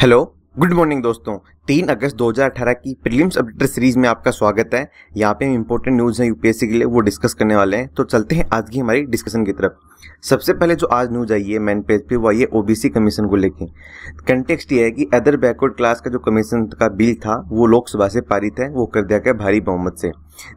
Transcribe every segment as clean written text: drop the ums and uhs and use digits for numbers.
Hello good morning दोस्तों, 3 अगस्त 2018 की prelims updater series में आपका स्वागत है। यहाँ पे हम इंपॉर्टेंट न्यूज़ हैं यूपीएससी के लिए, वो डिस्कस करने वाले हैं। तो चलते हैं आज की हमारी डिस्कशन की तरफ। सबसे पहले जो आज न्यूज आई है मेन पेज पे, वो आई है ओबीसी कमीशन को लेके। कंटेक्स्ट ये है कि अदर बैकवर्ड क्लास का जो कमीशन का बिल था वो लोकसभा से पारित है, वो कर दिया गया भारी बहुमत से।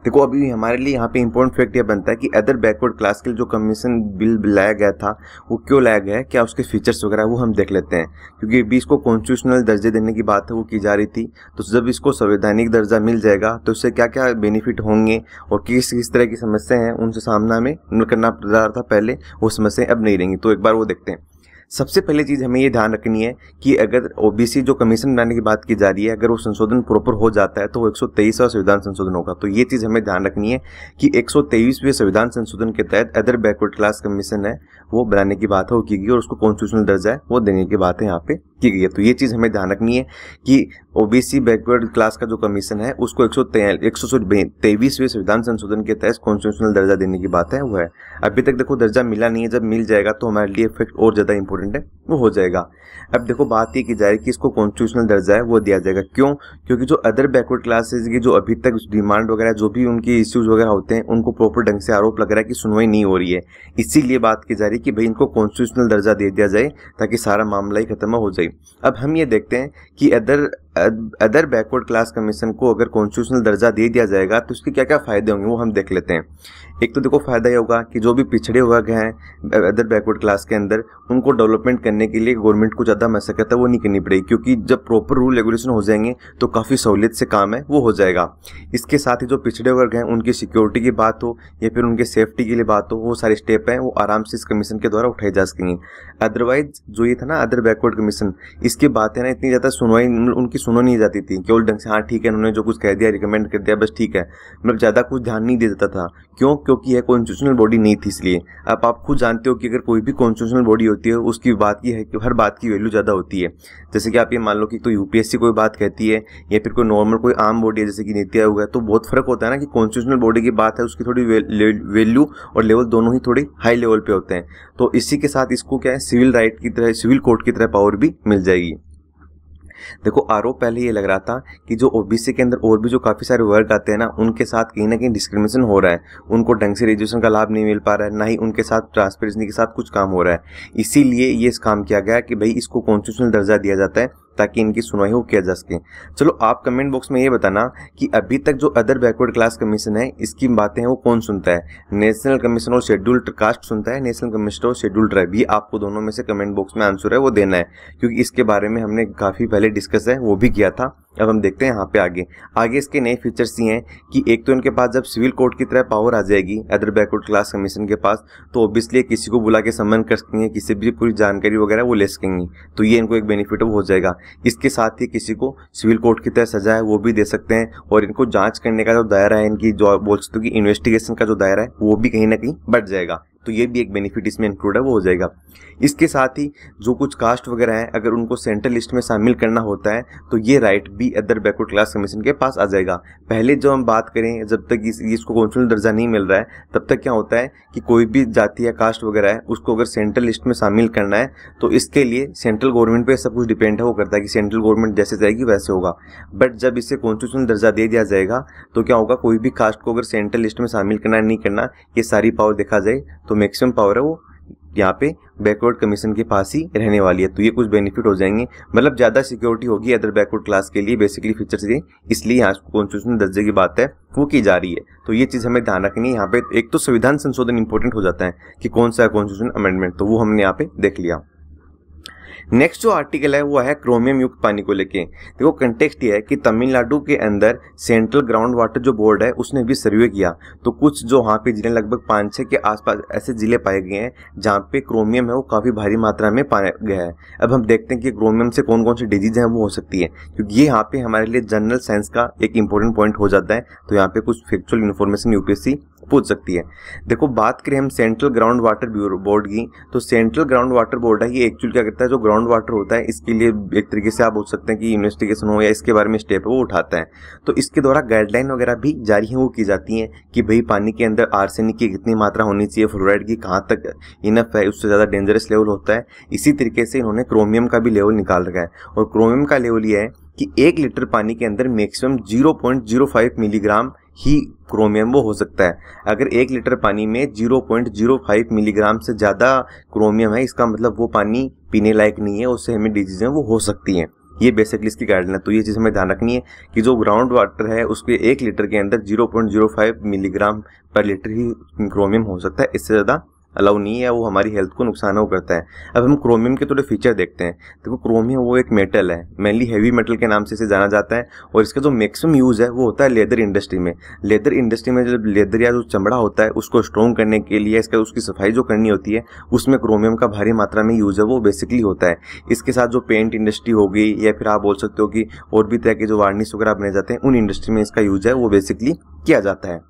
देखो अभी हमारे लिए यहाँ पे इंपॉर्टेंट फैक्ट यह बनता है कि अदर बैकवर्ड क्लास के लिए जो कमीशन बिल लाया गया था वो क्यों लाया गया है, क्या उसके फीचर्स वगैरह, वो हम देख लेते हैं। क्योंकि अभी इसको कॉन्स्टिट्यूशनल दर्जे देने की बात है वो की जा रही थी, तो जब इसको संवैधानिक दर्जा मिल जाएगा तो इससे क्या क्या बेनिफिट होंगे और किस किस तरह की समस्याएं हैं उनसे सामना हमें करना पड़ रहा था पहले, वो समस्याएं अब नहीं रहेंगी। तो एक बार वो देखते हैं। सबसे पहले चीज़ हमें ये ध्यान रखनी है कि अगर ओबीसी जो कमीशन बनाने की बात की जा रही है, अगर वो संशोधन प्रॉपर हो जाता है तो वो 123वां संविधान संशोधन होगा। तो ये चीज़ हमें ध्यान रखनी है कि 123वें संविधान संशोधन के तहत अदर बैकवर्ड क्लास कमीशन है वो बनाने की बात है वो की गई, और उसको कॉन्स्टिट्यूशनल दर्जा है वो देने की बात है यहाँ पे की गई है। तो ये चीज़ हमें ध्यान रखनी है कि ओबीसी बैकवर्ड क्लास का जो कमीशन है उसको 123वें संविधान संशोधन के तहत कॉन्स्टिट्यूशनल दर्जा देने की बात है वो है। अभी तक देखो दर्जा मिला नहीं है, जब मिल जाएगा तो हमारे लिए इफेक्ट और ज़्यादा इंपॉर्टेंट है वो हो जाएगा। अब देखो बात ये की जा रही है कि इसको कॉन्स्टिट्यूशनल दर्जा है वो दिया जाएगा। क्यों? क्योंकि जो अदर बैकवर्ड क्लासेस की जो अभी तक डिमांड वगैरह जो भी उनकी इश्यूज वगैरह होते हैं उनको प्रॉपर ढंग से आरोप लग रहा है कि सुनवाई नहीं हो रही है, इसीलिए बात की जा रही है कि भाई इनको कॉन्स्टिट्यूशनल दर्जा दे दिया जाए ताकि सारा मामला ही खत्म हो जाए। अब हम ये देखते हैं कि अदर बैकवर्ड क्लास कमीशन को अगर कॉन्स्टिट्यूशनल दर्जा दे दिया जाएगा तो उसके क्या क्या फ़ायदे होंगे वो हम देख लेते हैं। एक तो देखो फ़ायदा ये होगा कि जो भी पिछड़े वर्ग हैं अदर बैकवर्ड क्लास के अंदर, उनको डेवलपमेंट करने के लिए गवर्नमेंट को ज़्यादा मशक्कत है वो नहीं करनी पड़ेगी, क्योंकि जब प्रॉपर रूल रेगुलेशन हो जाएंगे तो काफ़ी सहूलियत से काम है वो हो जाएगा। इसके साथ ही जो पिछड़े वर्ग हैं उनकी सिक्योरिटी की बात हो या फिर उनके सेफ्टी के लिए बात हो, वो सारे स्टेप हैं वो आराम से इस कमीशन के द्वारा उठाए जा सकेंगे। अदरवाइज जो ये था ना अदर बैकवर्ड कमीशन, इसकी बातें ना इतनी ज़्यादा सुनवाई उनकी सुनो नहीं जाती थी, केवल ढंग से हाँ ठीक है उन्होंने जो कुछ कह दिया रिकमेंड कर दिया बस ठीक है, मतलब ज़्यादा कुछ ध्यान नहीं देता था। क्यों? क्योंकि यह कॉन्स्टिट्यूशनल बॉडी नहीं थी इसलिए। अब आप खुद जानते हो कि अगर कोई भी कॉन्स्टिट्यूशनल बॉडी होती है उसकी बात की है कि हर बात की वैल्यू ज़्यादा होती है। जैसे कि आप ये मान लो कि तो यूपीएससी कोई बात कहती है या फिर कोई नॉर्मल कोई आम बॉडी है जैसे कि नीति आयोग है, तो बहुत फर्क होता है ना कि कॉन्स्टिट्यूशनल बॉडी की बात है उसकी थोड़ी वैल्यू और लेवल दोनों ही थोड़ी हाई लेवल पर होते हैं। तो इसी के साथ इसको क्या है सिविल राइट की तरह सिविल कोर्ट की तरह पावर भी मिल जाएगी। देखो आरोप पहले ये लग रहा था कि जो ओबीसी के अंदर और भी जो काफ़ी सारे वर्ग आते हैं ना उनके साथ कहीं ना कहीं डिस्क्रिमिनेशन हो रहा है, उनको ढंग से रजिस्ट्रेशन का लाभ नहीं मिल पा रहा है, ना ही उनके साथ ट्रांसपेरेंसी के साथ कुछ काम हो रहा है। इसीलिए ये काम किया गया कि भाई इसको कॉन्स्टिट्यूशनल दर्जा दिया जाता है ताकि इनकी सुनवाई हो किया जा सके। चलो आप कमेंट बॉक्स में ये बताना कि अभी तक जो अदर बैकवर्ड क्लास कमीशन है इसकी बातें हैं वो कौन सुनता है, नेशनल कमीशन और शेड्यूल्ड कास्ट सुनता है, नेशनल कमीशन और शेड्यूल्ड ट्राइब? ये आपको दोनों में से कमेंट बॉक्स में आंसर है वो देना है, क्योंकि इसके बारे में हमने काफ़ी पहले डिस्कस है वो भी किया था। अब हम देखते हैं यहाँ पे आगे इसके नए फीचर्स ये हैं कि एक तो इनके पास जब सिविल कोर्ट की तरह पावर आ जाएगी अदर बैकवर्ड क्लास कमीशन के पास, तो ऑब्वियसली किसी को बुला के सम्मान कर सकेंगे, किसी भी पूरी जानकारी वगैरह वो ले सकेंगे, तो ये इनको एक बेनिफिट हो जाएगा। इसके साथ ही किसी को सिविल कोर्ट की तरह सजा है वो भी दे सकते हैं, और इनको जांच करने का जो दायरा है इनकी जो बोल सकते हो कि इन्वेस्टिगेशन का जो दायरा है वो भी कहीं ना कहीं बढ़ जाएगा। तो ये भी एक बेनिफिट इसमें इंक्लूड है वो हो जाएगा। इसके साथ ही जो कुछ कास्ट वगैरह हैं अगर उनको सेंट्रल लिस्ट में शामिल करना होता है तो ये राइट भी अदर बैकवर्ड क्लास कमीशन के पास आ जाएगा। पहले जो हम बात करें जब तक इसको कॉन्स्टिट्यूशनल दर्जा नहीं मिल रहा है तब तक क्या होता है कि कोई भी जाति या कास्ट वगैरह है उसको अगर सेंट्रल लिस्ट में शामिल करना है तो इसके लिए सेंट्रल गवर्नमेंट पर सब कुछ डिपेंड है वो करता है कि सेंट्रल गवर्नमेंट जैसे जाएगी वैसे होगा। बट जब इसे कॉन्स्टिट्यूशनल दर्जा दे दिया जाएगा तो क्या होगा, कोई भी कास्ट को अगर सेंट्रल लिस्ट में शामिल करना है नहीं करना ये सारी पावर देखा जाए तो मैक्सिमम पावर है वो यहाँ पे बैकवर्ड कमीशन के पास ही रहने वाली है। तो ये कुछ बेनिफिट हो जाएंगे, मतलब ज़्यादा सिक्योरिटी होगी अदर बैकवर्ड क्लास के लिए बेसिकली फीचर्स ये, इसलिए यहाँ कॉन्स्टिट्यूशनल दर्जे की बात है वो की जा रही है। तो ये चीज़ हमें ध्यान रखनी है। यहाँ पे एक तो संविधान संशोधन इंपॉर्टेंट हो जाता है कि कौन सा है कॉन्स्टिट्यूशनल अमेंडमेंट, तो वो हमने यहाँ पे देख लिया। नेक्स्ट जो आर्टिकल है वो है क्रोमियम युक्त पानी को लेके। देखो कंटेक्स्ट ये है कि तमिलनाडु के अंदर सेंट्रल ग्राउंड वाटर जो बोर्ड है उसने भी सर्वे किया, तो कुछ जो वहाँ पे जिले लगभग 5-6 के आसपास ऐसे जिले पाए गए हैं जहाँ पे क्रोमियम है वो काफ़ी भारी मात्रा में पाया गया है। अब हम देखते हैं कि क्रोमियम से कौन कौन सी डिजीज है वो हो सकती है, क्योंकि ये यहाँ पे हमारे लिए जनरल साइंस का एक इंपॉर्टेंट पॉइंट हो जाता है। तो यहाँ पे कुछ फैक्चुअल इन्फॉर्मेशन यूपीएससी पूछ सकती है। देखो बात करें हम सेंट्रल ग्राउंड वाटर बोर्ड की, तो सेंट्रल ग्राउंड वाटर बोर्ड है ये एक्चुअली क्या करता है, जो ग्राउंड वाटर होता है इसके लिए एक तरीके से आप बोल सकते हैं कि इन्वेस्टिगेशन हो या इसके बारे में स्टेप वो उठाता है। तो इसके द्वारा गाइडलाइन वगैरह भी जारी है वो की जाती हैं कि भाई पानी के अंदर आर्सेनिक की कितनी मात्रा होनी चाहिए, फ्लोराइड की कहाँ तक इनफ है, उससे ज़्यादा डेंजरस लेवल होता है। इसी तरीके से इन्होंने क्रोमियम का भी लेवल निकाल रखा है, और क्रोमियम का लेवल ये है कि 1 लीटर पानी के अंदर मैक्सिमम 0.05 मिलीग्राम ही क्रोमियम वो हो सकता है। अगर 1 लीटर पानी में 0.05 मिलीग्राम से ज़्यादा क्रोमियम है, इसका मतलब वो पानी पीने लायक नहीं है, उससे हमें डिजीज़ें वो हो सकती हैं। ये बेसिकली इसकी गाइडलाइन है। तो ये चीज़ हमें ध्यान रखनी है कि जो ग्राउंड वाटर है उसके 1 लीटर के अंदर 0.05 मिलीग्राम पर लीटर ही क्रोमियम हो सकता है, इससे ज़्यादा अलाउ नहीं है, वो हमारी हेल्थ को नुकसान हो करता है। अब हम क्रोमियम के थोड़े फीचर देखते हैं। देखो क्रोमियम वो एक मेटल है, मेनली हैवी मेटल के नाम से इसे जाना जाता है, और इसका जो मैक्सिमम यूज़ है वो होता है लेदर इंडस्ट्री में। लेदर इंडस्ट्री में जब लेदर या जो चमड़ा होता है उसको स्ट्रॉन्ग करने के लिए इसका उसकी सफाई जो करनी होती है उसमें क्रोमियम का भारी मात्रा में यूज़ है वो बेसिकली होता है। इसके साथ जो पेंट इंडस्ट्री हो गई, या फिर आप बोल सकते हो कि और भी तरह के जो वार्निश वगैरह बनाए जाते हैं उन इंडस्ट्री में इसका यूज़ है वो बेसिकली किया जाता है।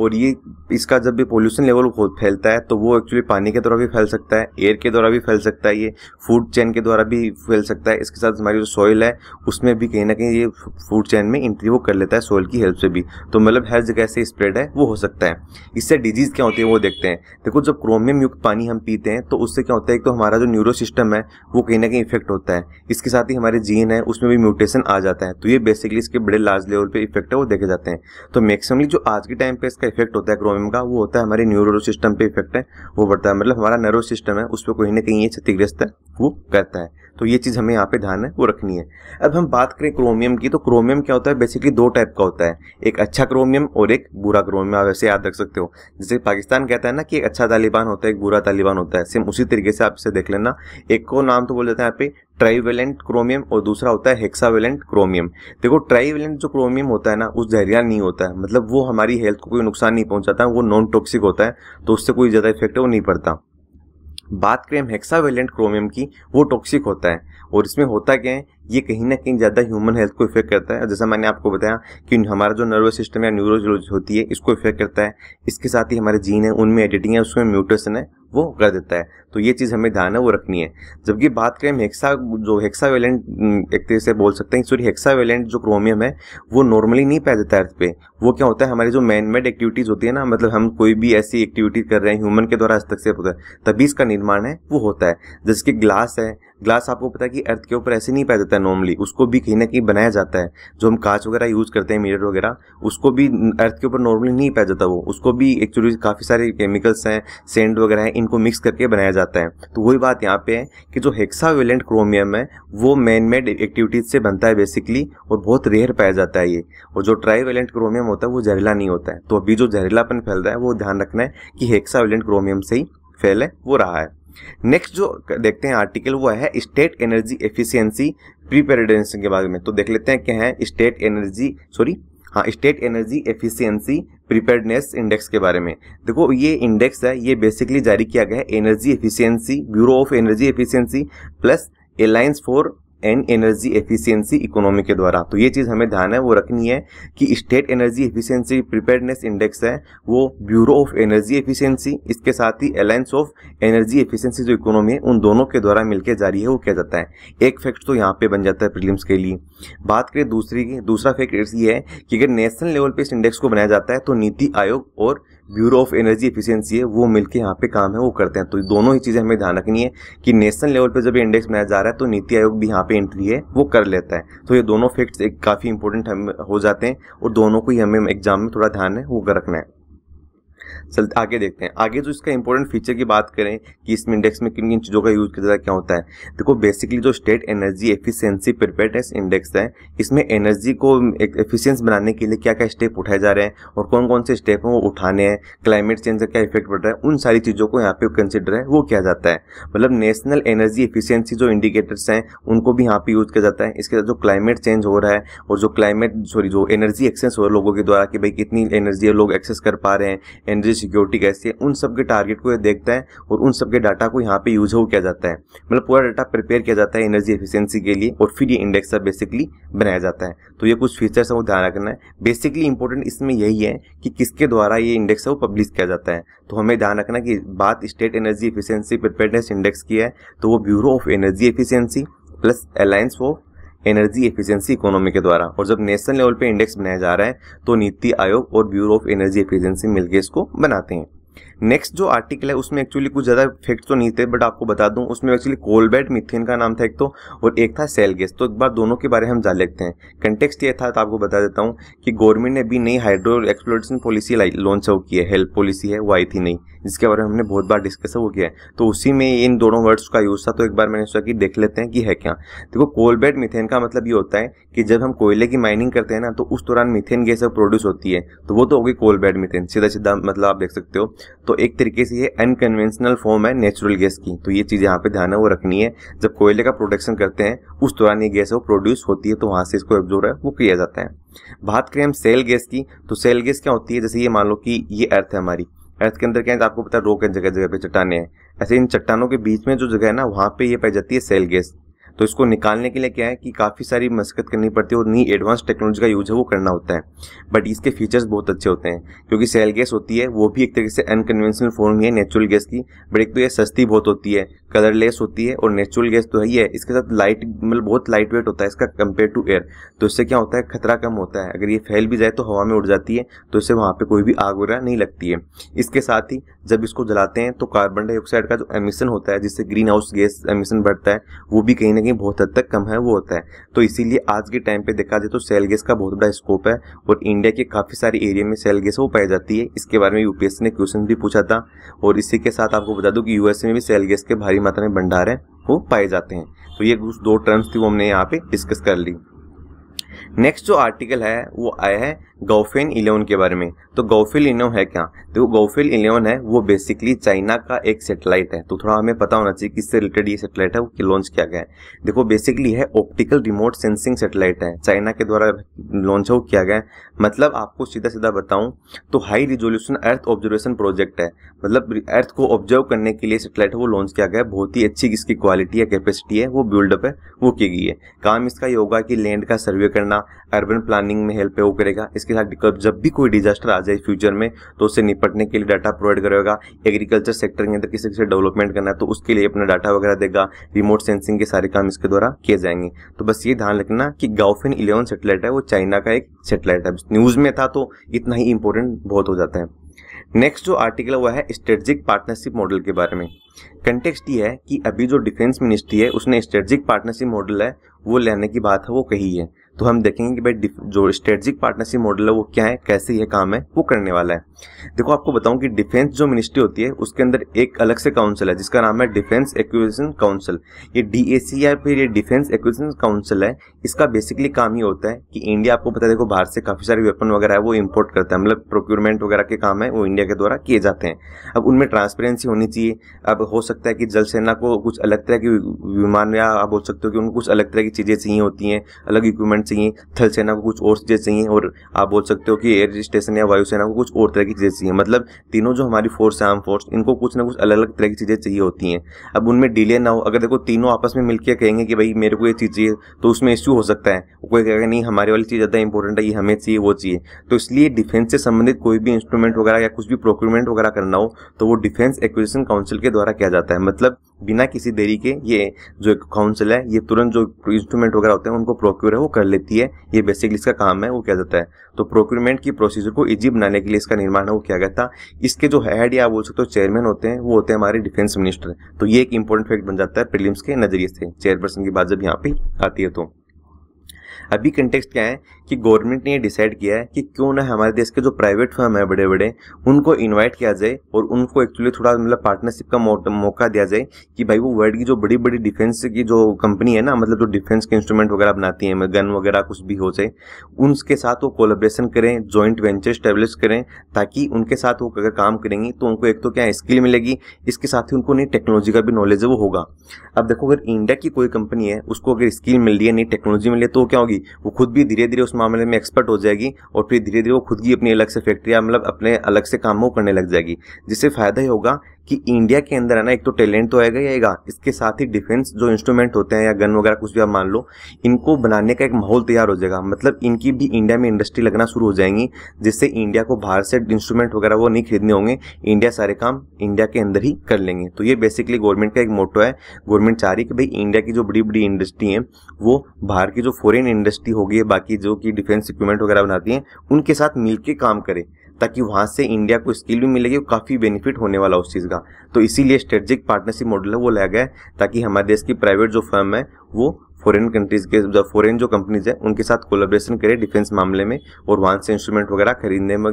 और ये इसका जब भी पोल्यूशन लेवल फैलता है तो वो एक्चुअली पानी के द्वारा भी फैल सकता है, एयर के द्वारा भी फैल सकता है, ये फूड चेन के द्वारा भी फैल सकता है। इसके साथ हमारी जो सॉइल है उसमें भी कहीं ना कहीं ये फूड चेन में एंट्री वो कर लेता है सॉइल की हेल्प से भी। तो मतलब हर जगह से स्प्रेड है वो हो सकता है। इससे डिजीज़ क्या होती है वो देखते हैं। देखो जब क्रोमियम युक्त पानी हम पीते हैं तो उससे क्या होता है, एक तो हमारा जो न्यूरो सिस्टम है वो कहीं ना कहीं इफेक्ट होता है, इसके साथ ही हमारे जीन है उसमें भी म्यूटेशन आ जाता है। तो ये बेसिकली इसके बड़े लार्ज लेवल पर इफेक्ट है वो देखे जाते हैं। तो मैक्सिमली जो आज के टाइम पे इसका इफेक्ट होता है क्रोमियम का वो होता है हमारे न्यूरो सिस्टम पे इफेक्ट है वो बढ़ता है, मतलब हमारा नर्व सिस्टम है उस पर कहीं ना कहीं ये क्षतिग्रस्त है वो करता है। तो ये चीज़ हमें यहाँ पे ध्यान है वो रखनी है। अब हम बात करें क्रोमियम की, तो क्रोमियम क्या होता है बेसिकली 2 टाइप का होता है, एक अच्छा क्रोमियम और एक बुरा क्रोमियम, आप ऐसे याद रख सकते हो। जैसे पाकिस्तान कहता है ना कि एक अच्छा तालिबान होता है एक बुरा तालिबान होता है, सेम उसी तरीके से आप इसे देख लेना। एक को नाम तो बोल देते हैं यहाँ पे ट्राईवेलेंट क्रोमियम और दूसरा होता है हेक्सावेलेंट क्रोमियम। देखो ट्राईवेलेंट जो क्रोमियम होता है ना उस जहरीला नहीं होता है, मतलब वो हमारी हेल्थ को कोई नुकसान नहीं पहुंचाता है, वो नॉन टॉक्सिक होता है, तो उससे कोई ज़्यादा इफेक्ट वो नहीं पड़ता। बात करें हेक्सावेलेंट क्रोमियम की, वो टॉक्सिक होता है, और इसमें होता क्या है ये कहीं ना कहीं ज़्यादा ह्यूमन हेल्थ को इफेक्ट करता है। जैसा मैंने आपको बताया कि हमारा जो नर्वस सिस्टम या न्यूरोलॉजी होती है इसको इफेक्ट करता है, इसके साथ ही हमारे जीन है उनमें एडिटिंग है उसमें म्यूटेशन है वो कर देता है। तो ये चीज़ हमें ध्यान है वो रखनी है। जबकि बात करें हेक्सावेलेंट एक तरह से बोल सकते हैं हेक्सावेलेंट जो क्रोमियम है वो नॉर्मली नहीं पाया जाता अर्थ पे। वो क्या होता है हमारे जो मैनमेड एक्टिविटीज़ होती है ना, मतलब हम कोई भी ऐसी एक्टिविटी कर रहे हैं ह्यूमन के द्वारा हस्तक्षेप होता है तभी इसका निर्माण है वो होता है। जैसे कि ग्लास है, ग्लास आपको पता है कि अर्थ के ऊपर ऐसे नहीं पाया जाता है नॉर्मली, उसको भी कहीं ना कहीं बनाया जाता है। जो हम कांच वगैरह यूज़ करते हैं मिरर वगैरह उसको भी अर्थ के ऊपर नॉर्मली नहीं पाया जाता, वो उसको भी एक्चुअली काफ़ी सारे केमिकल्स हैं सैंड वगैरह हैं इनको मिक्स करके बनाया जाता है। तो वही बात यहाँ पे है कि जो हेक्सावेलेंट क्रोमियम है वो मैनमेड एक्टिविटीज़ से बनता है बेसिकली, और बहुत रेयर पाया जाता है ये। और जो ट्राईवेलेंट क्रोमियम होता है वो जहरीला नहीं होता है। तो अभी जो जहरीलापन फैल रहा है वो ध्यान रखना है कि हेक्सावेलेंट क्रोमियम से ही फैले वो रहा है। नेक्स्ट जो देखते हैं आर्टिकल वो है स्टेट एनर्जी एफिशिएंसी प्रिपेयर्डनेस के बारे में। तो देख लेते हैं क्या है state energy efficiency preparedness index के बारे में। देखो ये इंडेक्स है ये बेसिकली जारी किया गया है energy efficiency bureau of energy efficiency plus alliance for and energy efficiency economy के द्वारा। तो ये चीज़ हमें ध्यान है वो रखनी है कि state energy efficiency preparedness index है वो ब्यूरो ऑफ एनर्जी एफिशिएंसी इसके साथ ही अलायंस ऑफ एनर्जी एफिशिएंसी जो इकोनॉमी है उन दोनों के द्वारा मिलकर जारी है वो किया जाता है। एक फैक्ट तो यहाँ पे बन जाता है प्रीलिम्स के लिए। बात करें दूसरा फैक्ट ये है कि अगर नेशनल लेवल पर इस इंडेक्स को बनाया जाता है तो नीति आयोग और ब्यूरो ऑफ एनर्जी एफिशिएंसी है वो मिलकर यहाँ पे काम है वो करते हैं। तो दोनों ही चीज़ें हमें ध्यान रखनी है कि नेशनल लेवल पे जब इंडेक्स बनाया जा रहा है तो नीति आयोग भी यहाँ पे एंट्री है वो कर लेता है। तो ये दोनों फैक्ट्स एक काफ़ी इंपॉर्टेंट हम हो जाते हैं, और दोनों को ही हमें एग्जाम में थोड़ा ध्यान है वो कर रखना है। चलते आगे देखते हैं आगे जो इसका इंपॉर्टेंट फीचर की बात करें कि इसमें इंडेक्स में किन किन चीज़ों का यूज किया जाता है क्या होता है। देखो बेसिकली जो state energy efficiency preparedness index है इसमें एनर्जी को एफिशिएंस बनाने के लिए क्या क्या स्टेप उठाए जा रहे हैं और कौन कौन से स्टेप हैं वो उठाने हैं, क्लाइमेट चेंज का क्या इफेक्ट पड़ रहा है, उन सारी चीज़ों को यहाँ पे कंसिडर है वो किया जाता है। मतलब नेशनल एनर्जी एफिशिएंसी जो इंडिकेटर्स हैं उनको भी यहाँ पे यूज किया जाता है। इसके साथ जो क्लाइमेट चेंज हो रहा है और जो एनर्जी एक्सेस हो रहा है लोगों के द्वारा कि भाई कितनी एनर्जी लोग एक्सेस कर पा रहे हैं, एनर्जी सिक्योरिटी कैसी है, उन सब के टारगेट को ये देखता है और उन सब के डाटा को यहाँ पे यूज हो किया जाता है। मतलब पूरा डाटा प्रिपेयर किया जाता है एनर्जी एफिशिएंसी के लिए और फिर ये इंडेक्स बेसिकली बनाया जाता है। तो ये कुछ फीचर्स हमको ध्यान रखना है। बेसिकली इंपॉर्टेंट इसमें यही है कि किसके द्वारा ये इंडेक्स है वो पब्लिश किया जाता है। तो हमें ध्यान रखना कि बात state energy efficiency preparedness index की है, तो वो bureau of energy efficiency plus alliance for energy efficiency economy के द्वारा। और जब नेशनल लेवल पे इंडेक्स बनाया जा रहा है तो नीति आयोग और ब्यूरो ऑफ एनर्जी एफिशिएंसी मिलकर इसको बनाते हैं। नेक्स्ट जो आर्टिकल है उसमें एक्चुअली कुछ ज़्यादा फैक्ट्स तो नहीं थे, बट आपको बता दूं उसमें एक्चुअली कोलबेट मीथेन का नाम था एक तो, और एक था सेल गैस। तो एक बार दोनों के बारे में हम जान लेते हैं। कंटेक्स्ट ये था तो आपको बता देता हूं कि गवर्नमेंट ने भी नई हाइड्रो एक्सप्लोरेशन पॉलिसी लॉन्च की है, हेल्प पॉलिसी है वो आई थी नई, जिसके बारे में हमने बहुत बार डिस्कस वो किया है। तो उसी में इन दोनों वर्ड्स का यूज़ था, तो एक बार मैंने सोचा कि देख लेते हैं कि है क्या। देखो कोलबेट मीथेन का मतलब ये होता है कि जब हम कोयले की माइनिंग करते हैं ना तो उस दौरान मीथेन गैस प्रोड्यूस होती है, तो वो तो होगी कोलबेट मीथेन, सीधा सीधा मतलब आप देख सकते हो। तो एक तरीके से ये अनकन्वेंशनल फॉर्म है नेचुरल गैस की, तो ये चीज़ यहाँ पे ध्यान है वो रखनी है। जब कोयले का प्रोडक्शन करते हैं उस दौरान ये गैस है वो प्रोड्यूस होती है, तो वहाँ से इसको एब्जॉर्ब है वो किया जाता है। बात करें हम सेल गैस की, तो सेल गैस क्या होती है, जैसे ये मान लो कि ये अर्थ है हमारी, अर्थ के अंदर क्या है आपको पता है रोक है, जगह जगह पे चट्टाने हैं, ऐसे इन चट्टानों के बीच में जो जगह है ना वहाँ पे ये पाई जाती है सेल गैस। तो इसको निकालने के लिए क्या है कि काफ़ी सारी मशक्कत करनी पड़ती है और नई एडवांस टेक्नोलॉजी का यूज है वो करना होता है, बट इसके फीचर्स बहुत अच्छे होते हैं क्योंकि सेल गैस होती है वो भी एक तरीके से अनकन्वेंशनल फॉर्म ही है नेचुरल गैस की, बट एक तो ये सस्ती बहुत होती है, कलरलेस होती है और नेचुरल गैस तो ही है, इसके साथ लाइट मतलब बहुत लाइट वेट होता है इसका कंपेयर टू एयर। तो इससे क्या होता है खतरा कम होता है, अगर ये फैल भी जाए तो हवा में उड़ जाती है, तो इससे वहाँ पर कोई भी आग वगैरह नहीं लगती है। इसके साथ ही जब इसको जलाते हैं तो कार्बन डाइऑक्साइड का जो एमिशन होता है जिससे ग्रीन हाउस गैस एमिशन बढ़ता है वो भी कहीं बहुत हद तक कम है वो होता है। तो इसीलिए आज के टाइम पे देखा जाए तो सेल गैस का बहुत बड़ा स्कोप है और इंडिया के काफी सारे एरिया में सेल गैस वो पाई जाती है। इसके बारे में यूपीएससी ने क्वेश्चन भी पूछा था। और इसी के साथ आपको बता दूं कि यूएसए में भी सेल गैस के भारी मात्रा में भंडार है वो पाए जाते हैं। तो ये कुछ दो टर्म्स थी वो हमने यहाँ पे डिस्कस कर ली। नेक्स्ट जो आर्टिकल है वो आया है गाओफेन 11 के बारे में। तो गाओफेन 11 है क्या, तो गाओफेन 11 है वो बेसिकली चाइना का एक सैटेलाइट है, तो थोड़ा हमें पता होना चाहिए किससे रिलेटेड ये सैटेलाइट है वो लॉन्च किया गया है। देखो बेसिकली है ऑप्टिकल रिमोट सेंसिंग सैटेलाइट है, चाइना के द्वारा लॉन्च हो किया गया है। मतलब आपको सीधा सीधा बताऊं तो high resolution earth observation project है, मतलब अर्थ को ऑब्जर्व करने के लिए सैटेलाइट वो लॉन्च किया गया है। बहुत ही अच्छी इसकी क्वालिटी है, कैपेसिटी है, वो बिल्डअप है वो की गई है। काम इसका ये होगा कि लैंड का सर्वे करना, अर्बन प्लानिंग में हेल्प वो करेगा, इसके साथ जब भी कोई डिजास्टर आ जाए फ्यूचर में तो उससे निपटने के लिए डाटा प्रोवाइड करेगा। एग्रीकल्चर सेक्टर के अंदर किसी से डेवलपमेंट करना है तो उसके लिए अपना डाटा वगैरह देगा। रिमोट सेंसिंग के सारे काम इसके द्वारा किए जाएंगे। तो बस ये ध्यान रखना कि गाओफेन 11 सैटेलाइट है वो चाइना का एक सैटेलाइट है। न्यूज़ में था तो इतना ही इंपॉर्टेंट बहुत हो जाता है। नेक्स्ट जो आर्टिकल हुआ है स्ट्रेटेजिक पार्टनरशिप मॉडल के बारे में। कंटेक्स्ट ये है कि अभी जो डिफेंस मिनिस्ट्री है उसने स्ट्रेटेजिक पार्टनरशिप मॉडल है वो लेने की बात है वो कही है। तो हम देखेंगे कि भाई जो स्ट्रेटेजिक पार्टनरशिप मॉडल है वो क्या है, कैसे यह काम है वो करने वाला है। देखो आपको बताऊं कि डिफेंस जो मिनिस्ट्री होती है उसके अंदर एक अलग से काउंसिल है जिसका नाम है डिफेंस एक्विजिशन काउंसिल। ये DAC या फिर ये डिफेंस एक्विजिशन काउंसिल है। इसका बेसिकली काम ये होता है कि इंडिया आपको पता है देखो भारत से काफ़ी सारे वेपन वगैरह है वो इम्पोर्ट करता है, मतलब प्रोक्योरमेंट वगैरह के काम है वो इंडिया के द्वारा किए जाते हैं। अब उनमें ट्रांसपेरेंसी होनी चाहिए। अब हो सकता है कि जल सेना को कुछ अलग तरह की विमान या आप बोल सकते हो कि उनको कुछ अलग तरह की चीज़ें चाहिए होती हैं, अलग इक्विपमेंट चाहिए, थल सेना को कुछ और चीज़ें चाहिए और आप बोल सकते हो कि एयर स्टेशन या वायुसेना को कुछ और तरह की चीज़ें चाहिए। मतलब तीनों जो हमारी फोर्स है आर्म फोर्स इनको कुछ ना कुछ अलग अलग तरह की चीज़ें चाहिए होती हैं। अब उनमें डिले ना हो, अगर देखो तीनों आपस में मिलकर कहेंगे कि भाई मेरे को ये चीज़ चाहिए तो उसमें इश्यू हो सकता है, कोई कहेगा नहीं हमारे वाली चीज़ ज़्यादा इंपॉर्टेंट है, ये हमें चाहिए वो चाहिए। तो इसलिए डिफेंस से संबंधित कोई भी इंस्ट्रूमेंट वगैरह या कुछ भी प्रोक्योरमेंट वगैरह करना हो तो वो डिफेंस एक्विजिशन काउंसिल के द्वारा किया जाता है। मतलब बिना किसी देरी के ये जो काउंसिल है ये तुरंत जो इंस्ट्रूमेंट वगैरह होते हैं उनको प्रोक्योर है वो कर लेती है। ये बेसिकली इसका काम है वो किया जाता है। तो प्रोक्योरमेंट की प्रोसीजर को इजी बनाने के लिए इसका निर्माण है वो किया गया था। इसके जो हेड या बोल सकते हो चेयरमैन होते हैं वो होते हैं हमारे डिफेंस मिनिस्टर। तो ये एक इंपॉर्टेंट फैक्ट बन जाता है प्रीलिम्स के नजरिए से, चेयरपर्सन की बात जब यहाँ पे आती है। तो अभी कंटेक्स्ट क्या है कि गवर्नमेंट ने ये डिसाइड किया है कि क्यों ना हमारे देश के जो प्राइवेट फर्म है बड़े बड़े उनको इनवाइट किया जाए और उनको एक्चुअली थोड़ा मतलब पार्टनरशिप का मौका दिया जाए कि भाई वो वर्ल्ड की जो बड़ी बड़ी डिफेंस की जो कंपनी है ना, मतलब जो डिफेंस के इंस्ट्रूमेंट वगैरह बनाती है, गन वगैरह कुछ भी हो जाए, उनके साथ वो कोलेब्रेशन करें, जॉइंट वेंचर स्टैब्लिश करें, ताकि उनके साथ वो अगर काम करेंगी तो उनको एक तो क्या स्किल मिलेगी, इसके साथ ही उनको नई टेक्नोलॉजी का भी नॉलेज है वो होगा। अब देखो अगर इंडिया की कोई कंपनी है उसको अगर स्किल मिल रही है, नई टेक्नोलॉजी मिली है तो क्या होगी वो खुद भी धीरे धीरे उस मामले में एक्सपर्ट हो जाएगी और फिर धीरे धीरे वो खुद की अपनी अलग से फैक्ट्री मतलब अपने अलग से कामों करने लग जाएगी, जिससे फायदा ही होगा कि इंडिया के अंदर है ना एक तो टैलेंट तो आएगा ही आएगा, इसके साथ ही डिफेंस जो इंस्ट्रूमेंट होते हैं या गन वगैरह कुछ भी आप मान लो, इनको बनाने का एक माहौल तैयार हो जाएगा। मतलब इनकी भी इंडिया में इंडस्ट्री लगना शुरू हो जाएंगी, जिससे इंडिया को बाहर से इंस्ट्रूमेंट वगैरह वो नहीं खरीदने होंगे, इंडिया सारे काम इंडिया के अंदर ही कर लेंगे। तो ये बेसिकली गवर्नमेंट का एक मोटो है। गवर्नमेंट चाह रही है कि भाई इंडिया की जो बड़ी बड़ी इंडस्ट्री है वो बाहर की जो फॉरेन इंडस्ट्री होगी बाकी जो कि डिफेंस इक्विपमेंट वगैरह बनाती है उनके साथ मिलकर काम करे, ताकि वहाँ से इंडिया को स्किल भी मिलेगी और काफ़ी बेनिफिट होने वाला उस चीज़ का। तो इसीलिए स्ट्रेटेजिक पार्टनरशिप मॉडल है वो लाया गया है, ताकि हमारे देश की प्राइवेट जो फर्म है वो फॉरेन कंट्रीज़ के फॉरेन जो कंपनीज है उनके साथ कोलैबोरेशन करे डिफेंस मामले में, और वहाँ से इंस्ट्रूमेंट वगैरह खरीदने में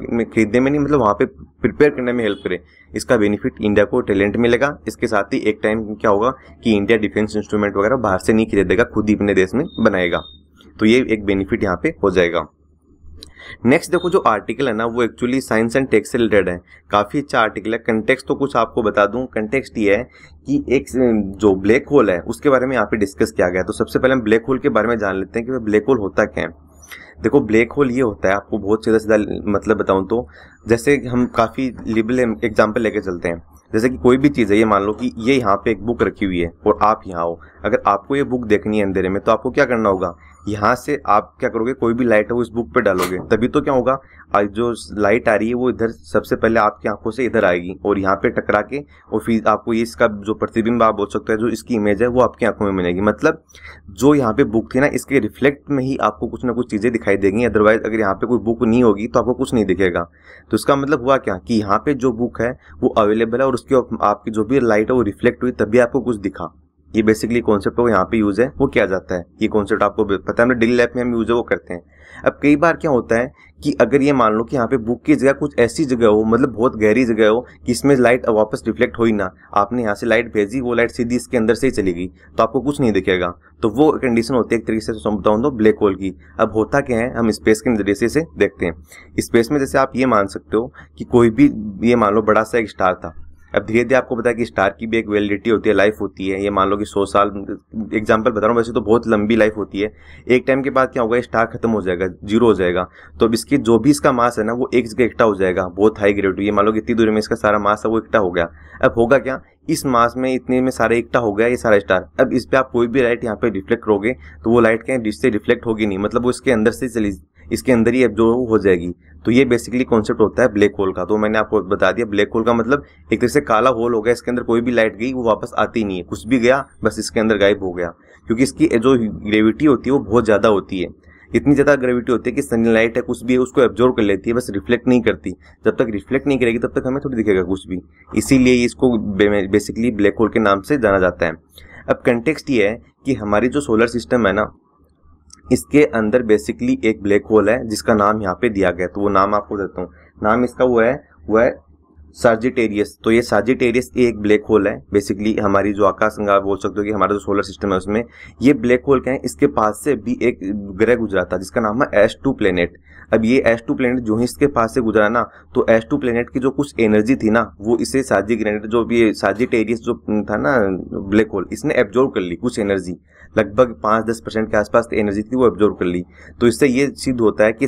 नहीं मतलब वहाँ पे प्रिपेयर करने में हेल्प करे। इसका बेनिफिट इंडिया को टैलेंट मिलेगा, इसके साथ ही एक टाइम क्या होगा कि इंडिया डिफेंस इंस्ट्रूमेंट वगैरह बाहर से नहीं खरीदेगा, खुद ही अपने देश में बनाएगा। तो ये एक बेनिफिट यहाँ पे हो जाएगा। नेक्स्ट देखो जो आर्टिकल है ना वो एक्चुअली साइंस एंड टेक से रिलेटेड है, काफ़ी अच्छा आर्टिकल है। कंटेक्स्ट तो कुछ आपको बता दूं, कंटेक्स्ट ये है कि एक जो ब्लैक होल है उसके बारे में यहाँ पे डिस्कस किया गया है। तो सबसे पहले हम ब्लैक होल के बारे में जान लेते हैं कि ब्लैक होल होता क्या है। देखो ब्लैक होल ये होता है, आपको बहुत सीधा मतलब बताऊँ तो जैसे हम काफ़ी लिबल एग्जाम्पल लेके चलते हैं, जैसे कि कोई भी चीज़ है, ये मान लो कि ये यहाँ पे एक बुक रखी हुई है और आप यहाँ हो, अगर आपको ये बुक देखनी है अंधेरे में तो आपको क्या करना होगा, यहाँ से आप क्या करोगे कोई भी लाइट है वो इस बुक पे डालोगे, तभी तो क्या होगा जो लाइट आ रही है वो इधर सबसे पहले आपकी आंखों से इधर आएगी और यहाँ पे टकरा के और फिर आपको ये इसका जो प्रतिबिंब आप बोल सकते हैं जो इसकी इमेज है वो आपकी आंखों में मिलेगी। मतलब जो यहाँ पे बुक थी ना इसके रिफ्लेक्ट में ही आपको कुछ ना कुछ चीज़ें दिखाई देंगी, अदरवाइज अगर यहाँ पे कोई बुक नहीं होगी तो आपको कुछ नहीं दिखेगा। तो इसका मतलब हुआ क्या कि यहाँ पे जो बुक है वो अवेलेबल है और उसकी आपकी जो भी लाइट है वो रिफ्लेक्ट हुई तभी आपको कुछ दिखा। ये बेसिकली कॉन्सेप्ट को यहाँ पे यूज़ है वो किया जाता है। ये कॉन्सेप्ट आपको पता है, हमने डेली लाइफ में हम यूज है वो करते हैं। अब कई बार क्या होता है कि अगर ये मान लो कि यहाँ पे बुक की जगह कुछ ऐसी जगह हो, मतलब बहुत गहरी जगह हो कि इसमें लाइट वापस रिफ्लेक्ट हो ही ना, आपने यहाँ से लाइट भेजी वो लाइट सीधी इसके अंदर से ही चली गई तो आपको कुछ नहीं दिखेगा। तो वो कंडीशन होती है एक तरीके से बताऊँ तो ब्लैक होल की। अब होता क्या है हम स्पेस के नजरिए से देखते हैं। स्पेस में जैसे आप ये मान सकते हो कि कोई भी ये मान लो बड़ा सा एक स्टार था, अब धीरे धीरे आपको पता है कि स्टार की भी एक वैलिडिटी होती है, लाइफ होती है। ये मान लो कि 100 साल एग्जांपल बता रहा हूँ, वैसे तो बहुत लंबी लाइफ होती है। एक टाइम के बाद क्या होगा स्टार खत्म हो जाएगा, जीरो हो जाएगा। तो अब इसकी जो भी इसका मास है ना वो एक जगह इकट्ठा हो जाएगा, बहुत हाई ग्रेड। ये मान लो कि इतनी दूरी में इसका सारा मास है वो इकट्ठा हो गया। अब होगा क्या इस मास में इतने में सारा इकट्ठा हो गया ये सारा स्टार। अब इस पर आप कोई भी लाइट यहाँ पे रिफ्लेक्ट करोगे तो वो लाइट क्या है इससे रिफ्लेक्ट होगी नहीं, मतलब वो इसके अंदर से चली इसके अंदर ही अब जो हो जाएगी। तो ये बेसिकली कॉन्सेप्ट होता है ब्लैक होल का। तो मैंने आपको बता दिया ब्लैक होल का मतलब एक तरह से काला होल हो गया, इसके अंदर कोई भी लाइट गई वो वापस आती नहीं है, कुछ भी गया बस इसके अंदर गायब हो गया। क्योंकि इसकी जो ग्रेविटी होती है वो बहुत ज़्यादा होती है, इतनी ज़्यादा ग्रेविटी होती है कि सनलाइट है कुछ भी है उसको एब्जॉर्व कर लेती है, बस रिफ्लेक्ट नहीं करती। जब तक रिफ्लेक्ट नहीं करेगी तब तक हमें थोड़ी दिखेगा कुछ भी, इसीलिए इसको बेसिकली ब्लैक होल के नाम से जाना जाता है। अब कंटेक्स्ट ये है कि हमारी जो सोलर सिस्टम है ना इसके अंदर बेसिकली एक ब्लैक होल है जिसका नाम यहाँ पे दिया गया है। तो वो नाम आपको देता हूँ, नाम इसका वो है साजिटेरियस। तो ये साजिटेरियस एक ब्लैक होल है बेसिकली हमारी जो आकाशगंगा बोल सकते हो कि हमारा जो सोलर सिस्टम है उसमें ये ब्लैक होल क्या है, इसके पास से भी एक ग्रह गुजरा था जिसका नाम है S2 प्लेनेट। अब ये S2 प्लेनेट जो ही इसके पास से गुजरा ना तो S2 प्लेनेट की जो कुछ एनर्जी थी ना वो इसे साजिटेरियस जो था ना ब्लैक होल इसने एब्जॉर्व कर ली, कुछ एनर्जी लगभग 5-10% के आसपास एनर्जी थी वो एब्जॉर्व कर ली। तो इससे ये सिद्ध होता है कि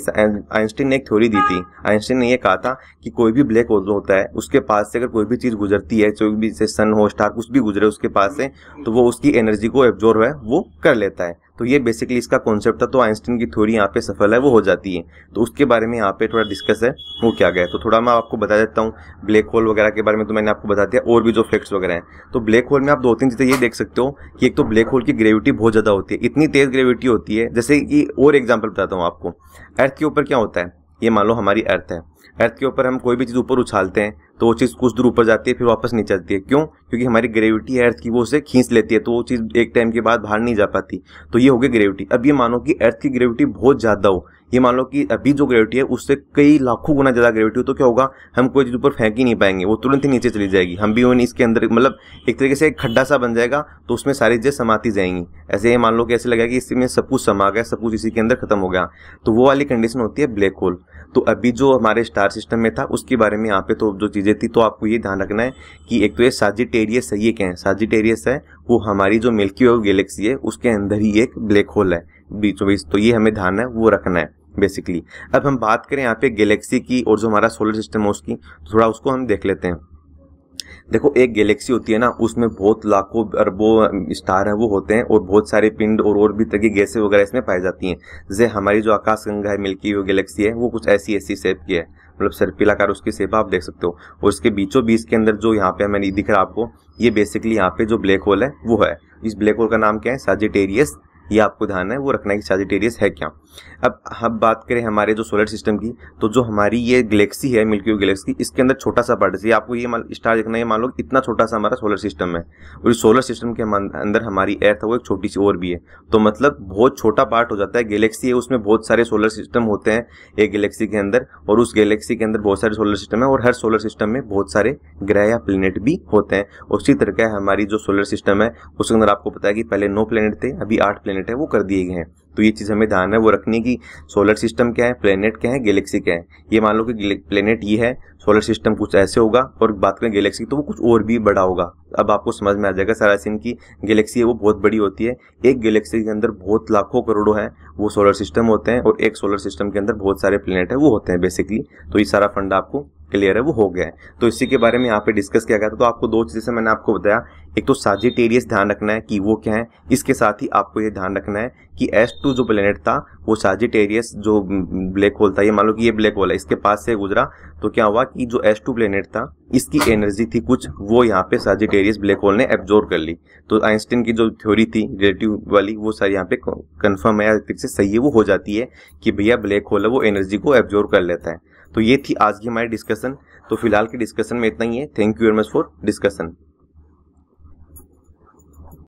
आइंस्टीन ने एक थ्योरी दी थी, आइंस्टीन ने यह कहा था कि कोई भी ब्लैक होल होता है उसके पास से अगर कोई भी चीज़ गुजरती है, कोई भी जैसे सन हो स्टार कुछ भी गुजरे उसके पास से तो वो उसकी एनर्जी को एब्जॉर्व है वो कर लेता है। तो ये बेसिकली इसका कॉन्सेप्ट था। तो आइंस्टीन की थ्योरी यहाँ पे सफल है वो हो जाती है। तो उसके बारे में यहाँ पे थोड़ा डिस्कस है वो क्या गया। तो थोड़ा मैं आपको बता देता हूँ ब्लैक होल वगैरह के बारे में, तो मैंने आपको बता दिया और भी जो फैक्ट्स वगैरह हैं। तो ब्लैक होल में आप 2-3 चीज़ें ये देख सकते हो कि एक तो ब्लैक होल की ग्रेविटी बहुत ज़्यादा होती है, इतनी तेज़ ग्रेविटी होती है। जैसे कि और एग्जाम्पल बताता हूँ आपको, अर्थ के ऊपर क्या होता है, ये मान लो हमारी अर्थ है, अर्थ के ऊपर हम कोई भी चीज़ ऊपर उछालते हैं तो वो चीज़ कुछ दूर ऊपर जाती है फिर वापस नीचे आती है। क्यों? क्योंकि हमारी ग्रेविटी है अर्थ की वो उसे खींच लेती है, तो वो चीज़ एक टाइम के बाद बाहर नहीं जा पाती। तो ये हो गई ग्रेविटी। अब ये मानो कि अर्थ की ग्रेविटी बहुत ज़्यादा हो, ये मान लो कि अभी जो ग्रेविटी है उससे कई लाखों गुना ज़्यादा ग्रेविटी हो तो क्या होगा, हम कोई चीज़ ऊपर फेंक ही नहीं पाएंगे, वो तुरंत ही नीचे चली जाएगी, हम भी वो इसके अंदर मतलब एक तरीके से एक खड्डा सा बन जाएगा तो उसमें सारी चीज़ें समाती जाएंगी। ऐसे ये मान लो कि ऐसे लगेगा कि इसमें सब कुछ समा गया, सब कुछ इसी के अंदर खत्म हो गया। तो वो वाली कंडीशन होती है ब्लैक होल। तो अभी जो हमारे स्टार सिस्टम में था उसके बारे में यहाँ पे तो जो चीज़ें थी। तो आपको ये ध्यान रखना है कि एक तो ये सैजिटेरियस है, ये क्या है सैजिटेरियस है, वो हमारी जो मिल्की वे गैलेक्सी है उसके अंदर ही एक ब्लैक होल है बीचों बीच, तो ये हमें ध्यान है वो रखना है बेसिकली। अब हम बात करें यहाँ पे गैलेक्सी की और जो हमारा सोलर सिस्टम है उसकी, थोड़ा उसको हम देख लेते हैं। देखो एक गैलेक्सी होती है ना, उसमें बहुत लाखों अरबों स्टार हैं वो होते हैं, और बहुत सारे पिंड और भी तरह की गैसें वगैरह इसमें पाई जाती हैं। जैसे हमारी जो आकाशगंगा है मिल्की वे गैलेक्सी है वो कुछ ऐसी ऐसी शेप की है, मतलब सर्पिलाकार उसकी शेप आप देख सकते हो, और उसके बीचों बीच के अंदर जो यहाँ पे हमें दिख रहा आपको, ये बेसिकली यहाँ पे जो ब्लैक होल है वो है। इस ब्लैक होल का नाम क्या है सैजिटेरियस, ये आपको ध्यान है वो रखना है कि सैजिटेरियस है क्या। अब हम बात करें हमारे जो सोलर सिस्टम की, तो जो हमारी ये गैलेक्सी है मिल्की वे गैलेक्सी, इसके अंदर छोटा सा पार्ट है, आपको ये स्टार देखना है, मान लो इतना छोटा सा हमारा सोलर सिस्टम है, और इस सोलर सिस्टम के अंदर हमारी अर्थ है वो एक छोटी सी और भी है, तो मतलब बहुत छोटा पार्ट हो जाता है। गैलेक्सी है उसमें बहुत सारे सोलर सिस्टम होते हैं एक गैलेक्सी के अंदर, और उस गैलेक्सी के अंदर बहुत सारे सोलर सिस्टम है, और हर सोलर सिस्टम में बहुत सारे ग्रह या प्लेनेट भी होते हैं। उसी तरह का हमारी जो सोलर सिस्टम है उसके अंदर आपको पता है कि पहले 9 प्लेनेट थे, अभी 8 प्लेनेट है वो कर दिए गए हैं। तो ये चीज़ हमें ध्यान है वो रखनी है कि सोलर सिस्टम क्या है, प्लेनेट क्या है, गैलेक्सी क्या है। ये मान लो कि प्लेनेट ये है, सोलर सिस्टम कुछ ऐसे होगा, और बात करें गैलेक्सी तो वो कुछ और भी बड़ा होगा। अब आपको समझ में आ जाएगा सारा सीन की गैलेक्सी है वो बहुत बड़ी होती है, एक गैलेक्सी के अंदर बहुत लाखों करोड़ों हैं वो सोलर सिस्टम होते हैं, और एक सोलर सिस्टम के अंदर बहुत सारे प्लेनेट है वो होते हैं बेसिकली। तो ये सारा फंडा आपको क्लियर है वो हो गया है। तो इसी के बारे में यहाँ पे डिस्कस किया गया था। तो आपको दो चीज़ें मैंने आपको बताया, एक तो सैजिटेरियस ध्यान रखना है कि वो क्या है, इसके साथ ही आपको ये ध्यान रखना है कि S2 जो प्लेनेट था वो सैजिटेरियस जो ब्लैक होल था, ये मान लो कि ये ब्लैक होल है, इसके पास से गुजरा तो क्या हुआ कि जो S2 प्लेनेट था इसकी एनर्जी थी कुछ, वो यहाँ पे सैजिटेरियस ब्लैक होल ने एब्जॉर्ब कर ली। तो आइंस्टीन की जो थ्योरी थी रिलेटिव वाली वो सारी यहाँ पे कन्फर्म है से सही है वो हो जाती है कि भैया ब्लैक होल है वो एनर्जी को एब्जॉर्ब कर लेता है। तो ये थी आज की हमारी डिस्कशन। तो फिलहाल की डिस्कशन में इतना ही है। Thank you very much for discussion.